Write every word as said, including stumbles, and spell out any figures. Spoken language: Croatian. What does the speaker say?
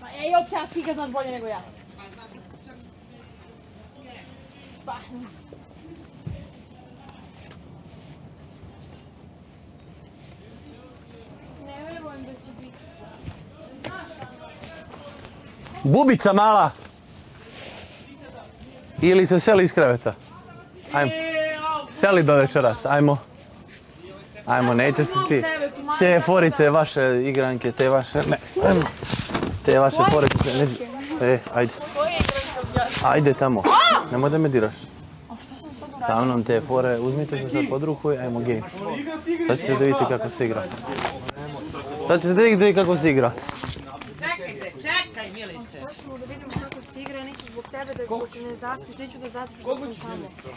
Pa ej, opet ja ti ga znaš bolje nego ja. Pa. Ne verujem da će biti sad. Bubica mala. Ili se seli iz kreveta. Ajmo. Seliba večeras, ajmo. Ajmo, nećeš se ti. Te forice vaše igranke, te vaše... Ne, ajmo. Te vaše forice, nećeš... E, ajde. Ajde tamo. Nemoj da me diraš. Sa mnom te fore, uzmite se sad pod ruku i ajmo game. Sad ćete da vidite kako se igra. Sad ćete da vidite kako se igra. Čekajte, čekaj Milice. Hoćemo da vidimo kako se igra, neću zbog tebe da ne zaspiš, neću da zaspiš dok sam tamo.